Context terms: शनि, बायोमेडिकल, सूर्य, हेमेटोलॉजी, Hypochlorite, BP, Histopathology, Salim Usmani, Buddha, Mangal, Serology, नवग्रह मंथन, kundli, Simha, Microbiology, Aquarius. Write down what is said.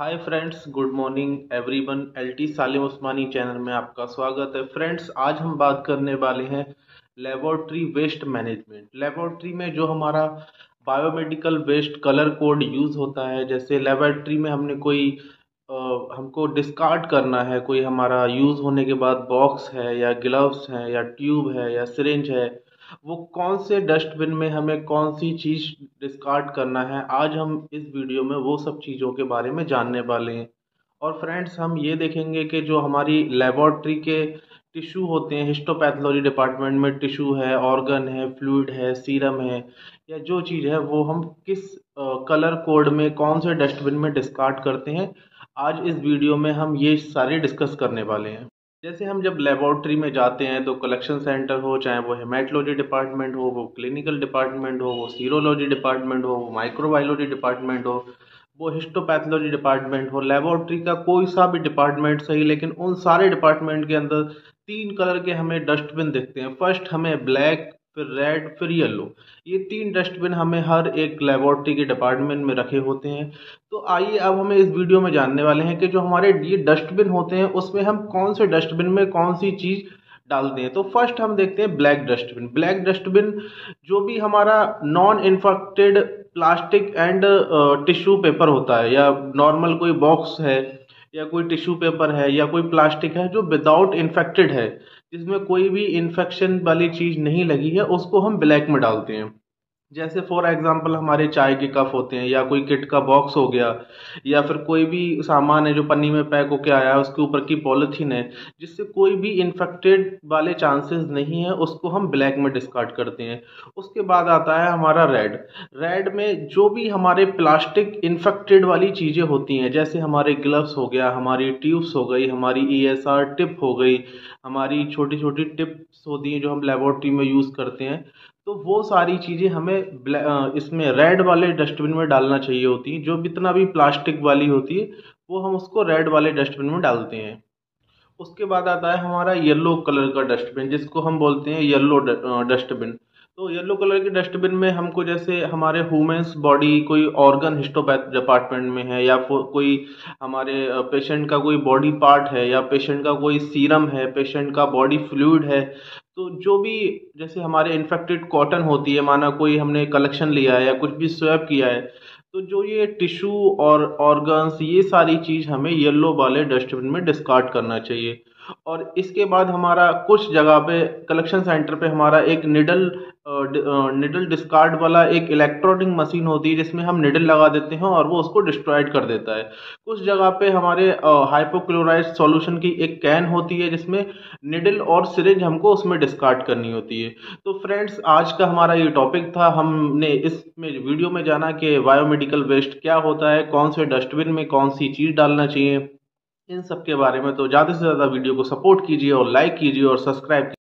हाय friends, good morning everyone. LT Salim Usmani channel में आपका स्वागत है। फ्रेंड्स, आज हम बात करने वाले हैं लेबोरेटरी वेस्ट मैनेजमेंट। लेबोरेटरी में जो हमारा बायोमेडिकल waste colour code use होता है, जैसे लेबोरेटरी में हमने हमको डिस्कार्ड करना है, कोई हमारा यूज़ होने के बाद बॉक्स है या ग्लव्स हैं या ट्यूब है या सिरिंज है, वो कौन से डस्टबिन में हमें कौन सी चीज़ डिस्कार्ड करना है, आज हम इस वीडियो में वो सब चीज़ों के बारे में जानने वाले हैं। और फ्रेंड्स, हम ये देखेंगे कि जो हमारी लेबोरेटरी के टिश्यू होते हैं, हिस्टोपैथोलॉजी डिपार्टमेंट में टिश्यू है, ऑर्गन है, फ्लूइड है, सीरम है, या जो चीज़ है वो हम किस कलर कोड में कौन से डस्टबिन में डिस्कार्ड करते हैं, आज इस वीडियो में हम ये सारे डिस्कस करने वाले हैं। जैसे हम जब लेबोरेटरी में जाते हैं तो कलेक्शन सेंटर हो, चाहे वो हेमेटोलॉजी डिपार्टमेंट हो, वो क्लिनिकल डिपार्टमेंट हो, वो सीरोलॉजी डिपार्टमेंट हो, वो माइक्रोबायोलॉजी डिपार्टमेंट हो, वो हिस्टोपैथोलॉजी डिपार्टमेंट हो, लेबोरेटरी का कोई सा भी डिपार्टमेंट सही, लेकिन उन सारे डिपार्टमेंट के अंदर तीन कलर के हमें डस्टबिन दिखते हैं। फर्स्ट हमें ब्लैक, फिर रेड, फिर येलो, ये तीन डस्टबिन हमें हर एक लेबोरेटरी के डिपार्टमेंट में रखे होते हैं। तो आइए अब हमें इस वीडियो में जानने वाले हैं कि जो हमारे ये डस्टबिन होते हैं उसमें हम कौन से डस्टबिन में कौन सी चीज़ डालते हैं। तो फर्स्ट हम देखते हैं ब्लैक डस्टबिन। ब्लैक डस्टबिन जो भी हमारा non infected plastic and tissue paper होता है, या नॉर्मल कोई बॉक्स है या कोई टिश्यू पेपर है या कोई प्लास्टिक है जो विदाउट इन्फेक्टेड है, जिसमें कोई भी इन्फेक्शन वाली चीज़ नहीं लगी है, उसको हम ब्लैक में डालते हैं। जैसे फॉर एग्जांपल हमारे चाय के कप होते हैं, या कोई किट का बॉक्स हो गया, या फिर कोई भी सामान है जो पन्नी में पैक होके आया है, उसके ऊपर की पॉलीथीन है, जिससे कोई भी इन्फेक्टेड वाले चांसेस नहीं है, उसको हम ब्लैक में डिस्कार्ड करते हैं। उसके बाद आता है हमारा रेड। रेड में जो भी हमारे प्लास्टिक इन्फेक्टेड वाली चीज़ें होती हैं, जैसे हमारे ग्लव्स हो गया, हमारी ट्यूब्स हो गई, हमारी ESR टिप हो गई, हमारी छोटी छोटी टिप्स होती हैं जो हम लेबोरेटरी में यूज़ करते हैं, तो वो सारी चीज़ें हमें इसमें रेड वाले डस्टबिन में डालना चाहिए होती हैं। जो जितना भी प्लास्टिक वाली होती है वो हम उसको रेड वाले डस्टबिन में डालते हैं। उसके बाद आता है हमारा येलो कलर का डस्टबिन, जिसको हम बोलते हैं येलो डस्टबिन। तो येलो कलर के डस्टबिन में हमको, जैसे हमारे ह्यूमन्स बॉडी, कोई ऑर्गन हिस्टोपैथ डिपार्टमेंट में है, या कोई हमारे पेशेंट का कोई बॉडी पार्ट है, या पेशेंट का कोई सीरम है, पेशेंट का बॉडी फ्लूइड है, तो जो भी, जैसे हमारे इन्फेक्टेड कॉटन होती है, माना कोई हमने कलेक्शन लिया है या कुछ भी स्वैप किया है, तो जो ये टिश्यू और ऑर्गन्स, ये सारी चीज़ हमें येलो वाले डस्टबिन में डिस्कार्ड करना चाहिए। और इसके बाद हमारा कुछ जगह पे कलेक्शन सेंटर पे हमारा एक निडल डिस्कार्ड वाला एक इलेक्ट्रॉनिक मशीन होती है, जिसमें हम निडल लगा देते हैं और वो उसको डिस्ट्रॉयड कर देता है। कुछ जगह पे हमारे हाइपोक्लोराइट सॉल्यूशन की एक कैन होती है, जिसमें निडल और सिरिंज हमको उसमें डिस्कार्ड करनी होती है। तो फ्रेंड्स, आज का हमारा ये टॉपिक था। हमने इसमें वीडियो में जाना कि बायोमेडिकल वेस्ट क्या होता है, कौन से डस्टबिन में कौन सी चीज़ डालना चाहिए, इन सब के बारे में। तो ज़्यादा से ज़्यादा वीडियो को सपोर्ट कीजिए और लाइक कीजिए और सब्सक्राइब कीजिए।